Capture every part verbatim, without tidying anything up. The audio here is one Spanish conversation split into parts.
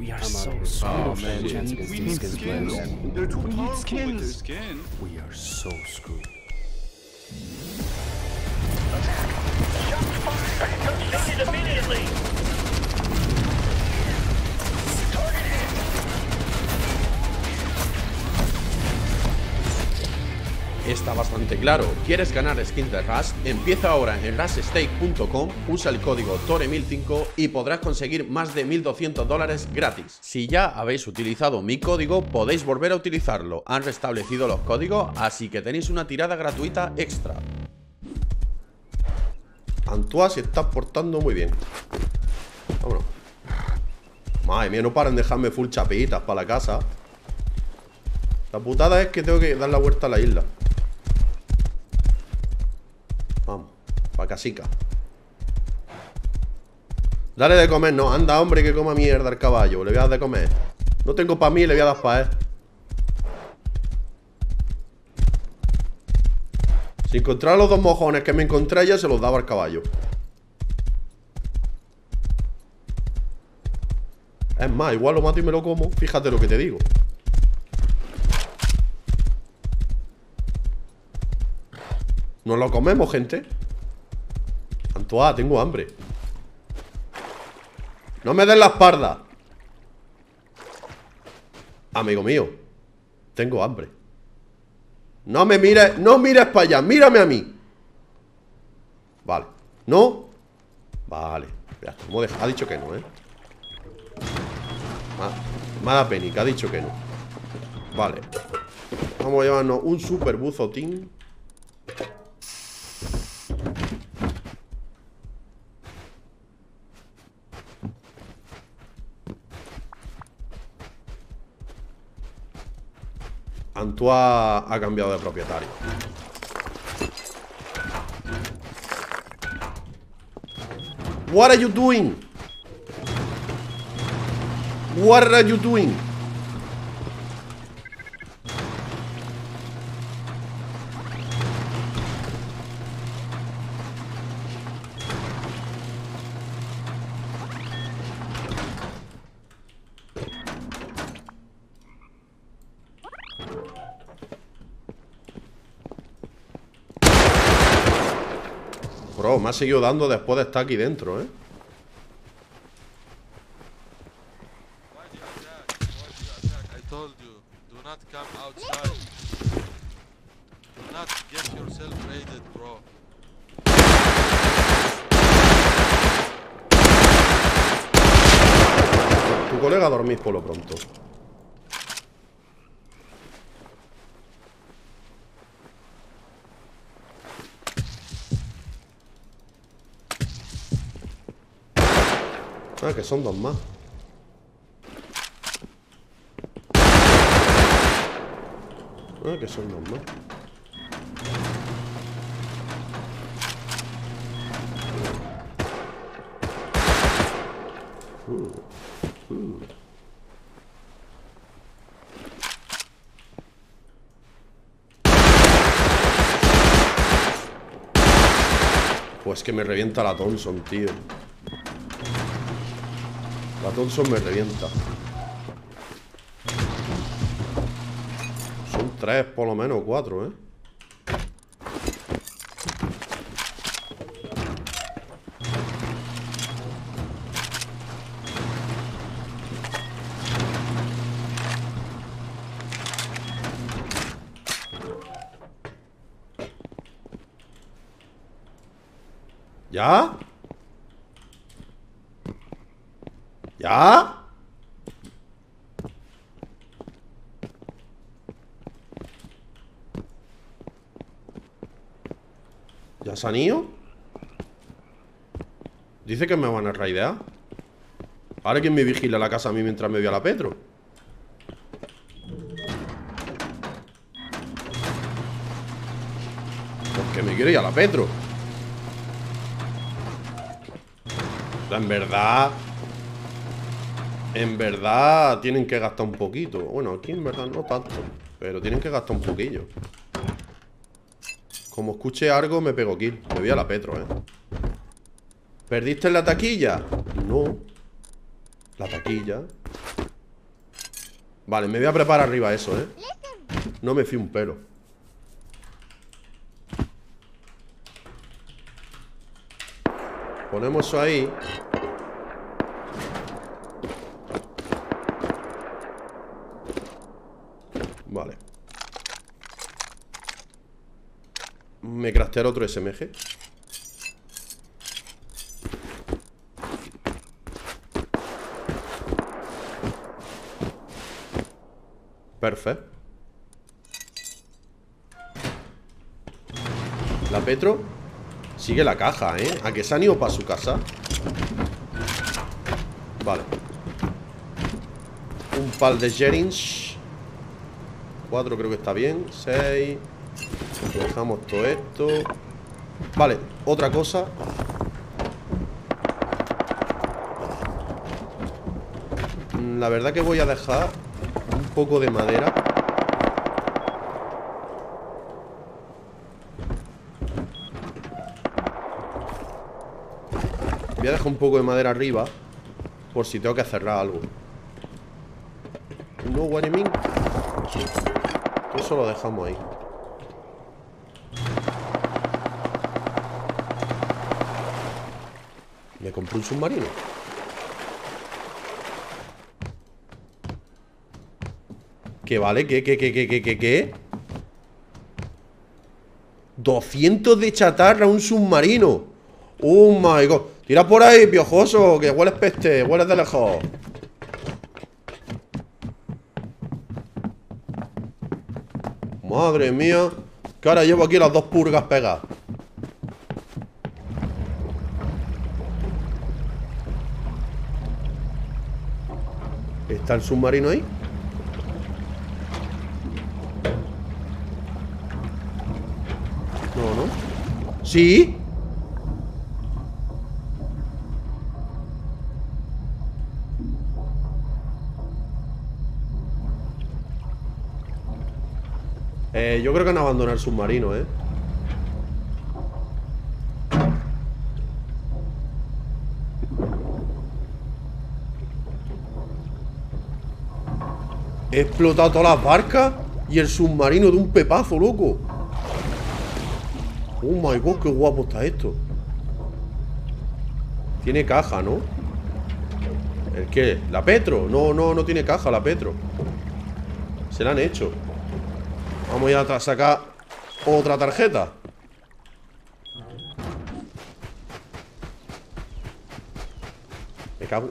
We are so screwed. Oh man, we need skins. They're too powerful with their skin. We are so screwed. Attack! Shot fired! Shot it immediately! Target hit! Está bastante claro. ¿Quieres ganar skins de Rust? Empieza ahora en rust stake punto com, usa el código tore mil cinco y podrás conseguir más de mil doscientos dólares gratis. Si ya habéis utilizado mi código, podéis volver a utilizarlo. Han restablecido los códigos, así que tenéis una tirada gratuita extra. Antoine se está portando muy bien. Vámonos. Madre mía, no paran de dejarme full chapitas para la casa. La putada es que tengo que dar la vuelta a la isla. Vamos, para casica. Dale de comer, no, anda hombre, que coma mierda el caballo. Le voy a dar de comer. No tengo para mí, le voy a dar para él. Si encontraba los dos mojones que me encontré ya, se los daba al caballo. Es más, igual lo mato y me lo como. Fíjate lo que te digo. Nos lo comemos, gente. Antoine, tengo hambre. No me den la espalda. Amigo mío, tengo hambre. No me mires, no mires para allá, mírame a mí. Vale, ¿no? Vale, ya está, hemos dejado. Ha dicho que no, ¿eh? Mala penica, ha dicho que no. Vale. Vamos a llevarnos un super buzotín. Antoine ha cambiado de propietario. What are you doing? What are you doing? Bro, me ha seguido dando después de estar aquí dentro, ¿eh? Tu colega dormís por lo pronto. Ah, que son dos más. Ah, que son dos más. Uh, uh. Pues que me revienta la Thompson, tío. La Thompson me revienta. Son tres, por lo menos, cuatro, ¿eh? ¿Ya? ¿Ya? ¿Ya se han ido? Dice que me van a raidear. Ahora, ¿quién me vigila la casa a mí mientras me voy a la Petro? Porque me quiero ir a la Petro. En verdad... En verdad tienen que gastar un poquito. Bueno, aquí en verdad no tanto, pero tienen que gastar un poquillo. Como escuche algo me pego kill. Me voy a la Petro, eh. ¿Perdiste la taquilla? No. La taquilla. Vale, me voy a preparar arriba eso, ¿eh? No me fío un pelo. Ponemos eso ahí. Vale. Me craftear otro S M G. Perfecto. La Petro sigue la caja, ¿eh? A que se han ido para su casa. Vale. Un par de jerrings. Cuatro creo que está bien. Seis. Dejamos todo esto. Vale, otra cosa. La verdad que voy a dejar un poco de madera. Voy a dejar un poco de madera arriba, por si tengo que cerrar algo. No, Guanemín. Eso lo dejamos ahí. Me compré un submarino. ¿Qué vale? ¿Qué, qué, qué, qué, qué, qué, qué? doscientos de chatarra, un submarino. Oh my god. Tira por ahí, piojoso, que hueles peste, hueles de lejos. Madre mía. Que ahora llevo aquí las dos purgas pegadas. ¿Está el submarino ahí? No, no. ¡Sí! Eh, yo creo que han abandonado el submarino, ¿eh? He explotado todas las barcas y el submarino de un pepazo, loco. Oh my god, qué guapo está esto. Tiene caja, ¿no? ¿El qué? ¿La Petro? No, no, no tiene caja la Petro. Se la han hecho. Vamos a, a sacar otra tarjeta. Me cago.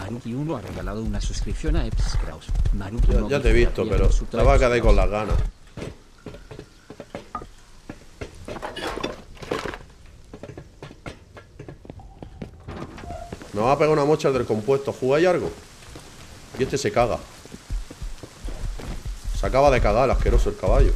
Manuki uno ha regalado una suscripción a Epscraus. Ya, ya te he visto, pero te vas a quedar con las ganas. Me va a pegar una mocha del compuesto. ¿Jugáis algo? Y este se caga. Se acaba de cagar el asqueroso el caballo.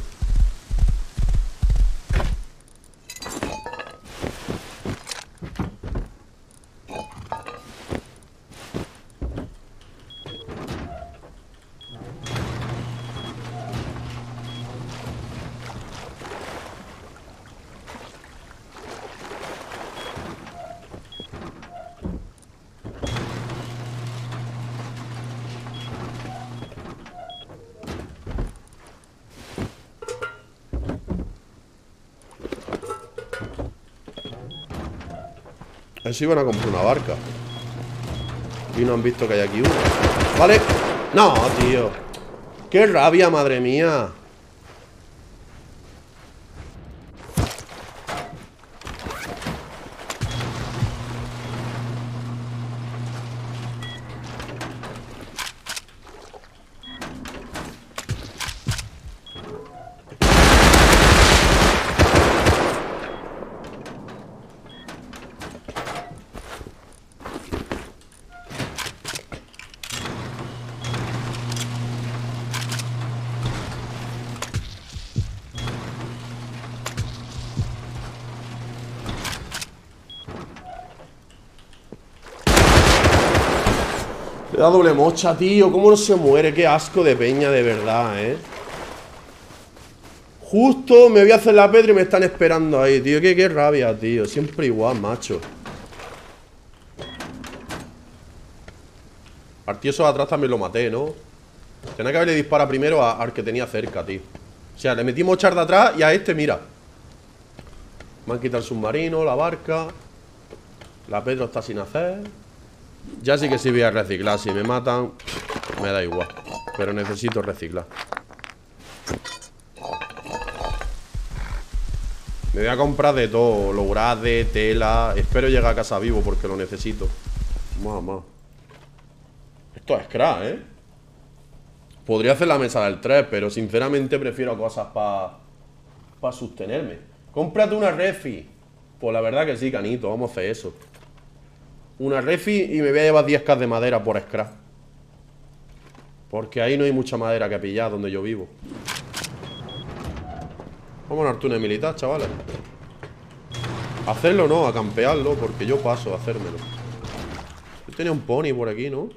Eso iban a comprar una barca y no han visto que hay aquí una. Vale. No, tío. Qué rabia, madre mía. Le da doble mocha, tío. ¿Cómo no se muere? Qué asco de peña, de verdad, eh. Justo me voy a hacer la Petro y me están esperando ahí, tío. Qué, qué rabia, tío. Siempre igual, macho. Al tío eso atrás también lo maté, ¿no? Tenía que haberle disparado primero a, al que tenía cerca, tío. O sea, le metí mochar de atrás y a este, mira. Me han quitado el submarino, la barca. La Petro está sin hacer. Ya sí que sí voy a reciclar. Si me matan, me da igual. Pero necesito reciclar. Me voy a comprar de todo. Logras de tela. Espero llegar a casa vivo porque lo necesito. Mamá. Esto es crack, ¿eh? Podría hacer la mesa del tres, pero sinceramente prefiero cosas para pa sostenerme. Cómprate una refi. Pues la verdad que sí, canito. Vamos a hacer eso. Una refi y me voy a llevar diez k de madera por scrap. Porque ahí no hay mucha madera que pillar donde yo vivo. Vamos a un túnel militar, chavales. Hacerlo no, a campearlo, porque yo paso a hacérmelo. Yo tenía un pony por aquí, ¿no?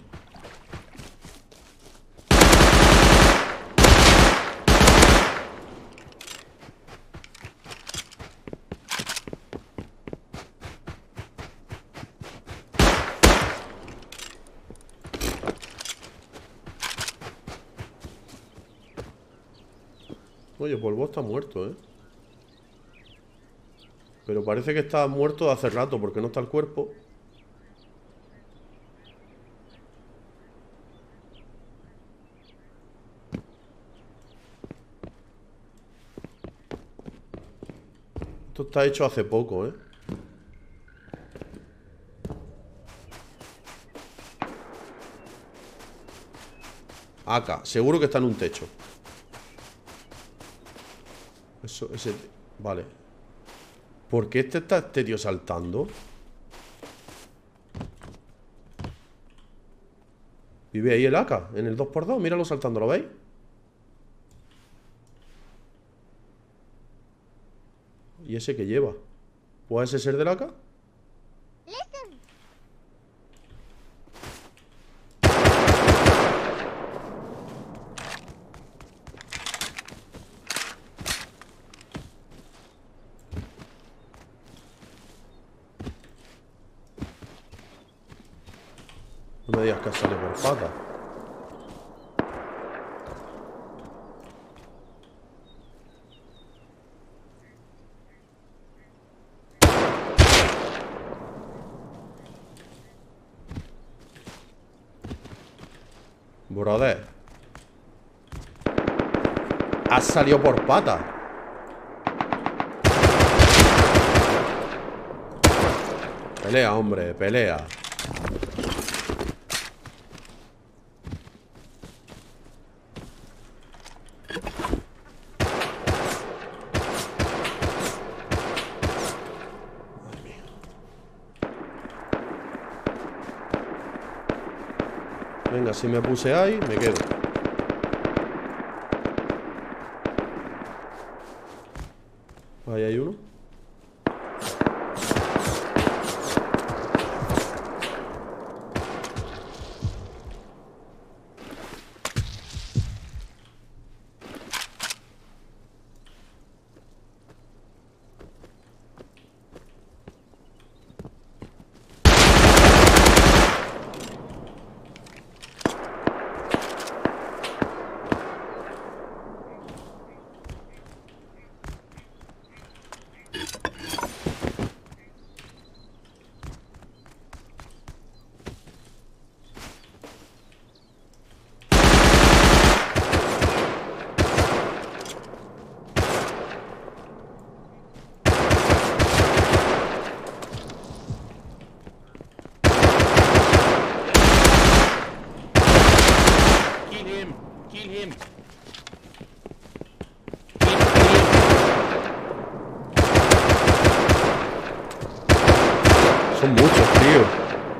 Oye, Volvo está muerto, ¿eh? Pero parece que está muerto de hace rato, porque no está el cuerpo. Esto está hecho hace poco, ¿eh? A K, seguro que está en un techo. Eso, ese... Vale. ¿Por qué este está este tío saltando? Vive ahí el A K, en el dos por dos. Míralo saltando, ¿lo veis? ¿Y ese que lleva? ¿Puede ese ser del A K? No me digas que sale por pata. Brother, has salido por pata. Pelea, hombre, pelea. Si me puse ahí, me quedo. Ahí hay uno.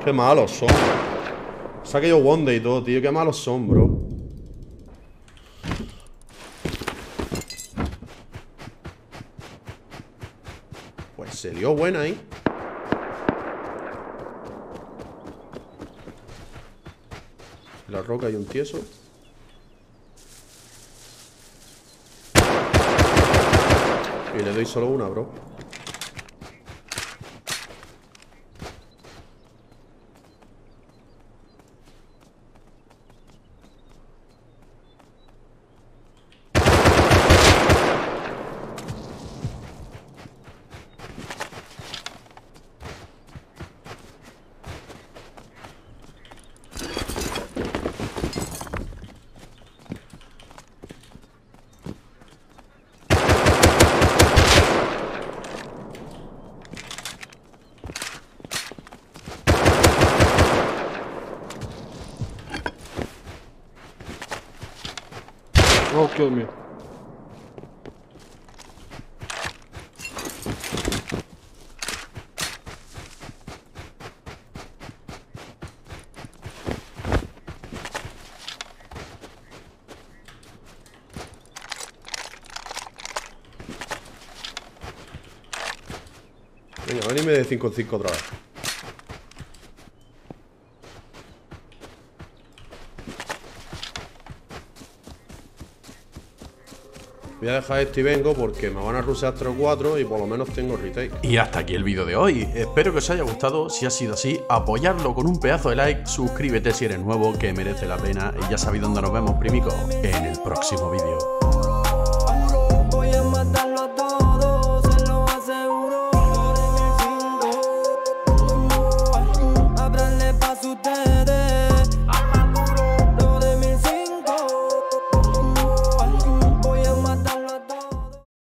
Qué malos son. Saqué yo Wonder y todo, tío. Qué malos son, bro. Pues se dio buena ahí. En la roca hay un tieso. Y le doy solo una, bro. Oh, kill me. Venga, anime de cinco en cinco otra vez. Voy a dejar esto y vengo porque me van a rusear tres o cuatro y por lo menos tengo retake. Y hasta aquí el vídeo de hoy. Espero que os haya gustado. Si ha sido así, apoyadlo con un pedazo de like. Suscríbete si eres nuevo, que merece la pena. Y ya sabéis dónde nos vemos, primico, en el próximo vídeo.